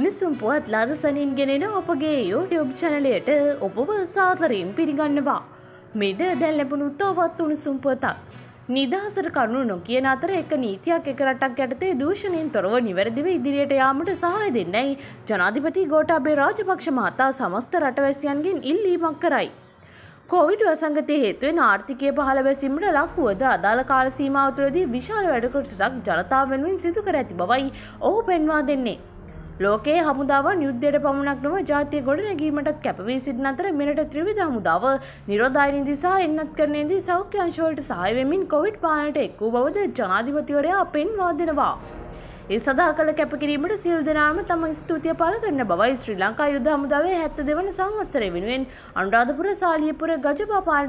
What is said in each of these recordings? උණුසුම් පුවත් ලාදසනින් ගෙනෙන ඔබගේ YouTube channelයට ඔබව සාදරයෙන් පිළිගන්නවා. මෙද දැන් ලැබුණු තවත් උණුසුම් පුවතක්. නිදහසට කරුණු නොකියන අතර එක නීතියක් එක රටක් යටතේ දූෂණයෙන් තොරව නිවැරදිව ඉදිරියට යාමට සහාය දෙන්නයි ජනාධිපති ගෝඨාභය රාජපක්ෂ මහතා සමස්ත රටවැසියන්ගෙන් ඉල්ලීමක් කරයි. කොවිඩ් වසංගතයේ හේතුවෙන් ආර්ථිකය පහළ වැසීමට ලක්වුවද අදාළ කාල සීමාව තුළදී විශාල වැඩ කොටසක් ජනතාව වෙනුවෙන් සිදු කර ඇති බවයි ඔහු පෙන්වා දෙන්නේ. ලෝකයේ හමුදාවන් යුද්ධයට පමණක් නොව ජාතිය ගොඩනැගීමටත් කැපවී සිටින අතර මෙරට ත්‍රිවිධ හමුදාව නිරෝධායනයේදී සහ එන්නත්කරණයේදී සෞඛ්‍ය අංශ වලට සහාය වෙමින් කොවිඩ් පාලනයට එක් වූ බවද ජනාධිපතිවරයා පෙන්වා දෙනවා. ඒ සඳහා කළ කැපකිරීමට සියලු දෙනාම තම ස්තුතිය පළ කරන බවයි ශ්‍රී ලංකා යුද්ධ හමුදාවේ 72 වන සංවත්සරය වෙනුවෙන් අනුරාධපුර සාලියපුර ගජබා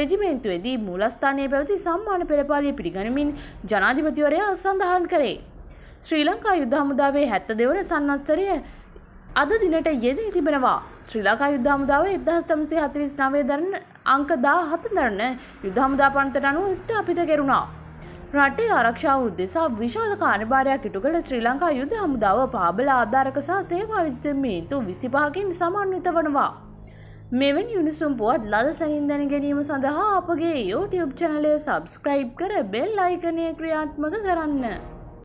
රෙජිමේන්තුවේදී මූලස්ථානයේ පැවති සම්මාන පෙළපාලිය පිළිගනිමින් ජනාධිපතිවරයා සඳහන් කරේ. ශ්‍රී ලංකා යුද්ධ හමුදාවේ 72 වන සංවත්සරය අද දිනට යෙදී තිබෙනවා. ශ්‍රී ලංකා යුද්ධ හමුදාවේ 1949 දරන අංක 17 දරන යුද්ධ හමුදා පන්තියට අනුව ස්ථාපිත කෙරුණා. රටේ ආරක්ෂාව උදෙසා විශාල කාර්යභාරයක් ඉටු කළ ශ්‍රී ලංකා යුද හමුදාව පාබල ආධාරක සහ සේවා නියුතු 25කින් සමන්විත වනවා. මෙවැනි උණුසුම් පුවත් ලදසනින් දැන ගැනීම සඳහා අපගේ YouTube channel එක subscribe කර bell icon එක ක්‍රියාත්මක කරන්න.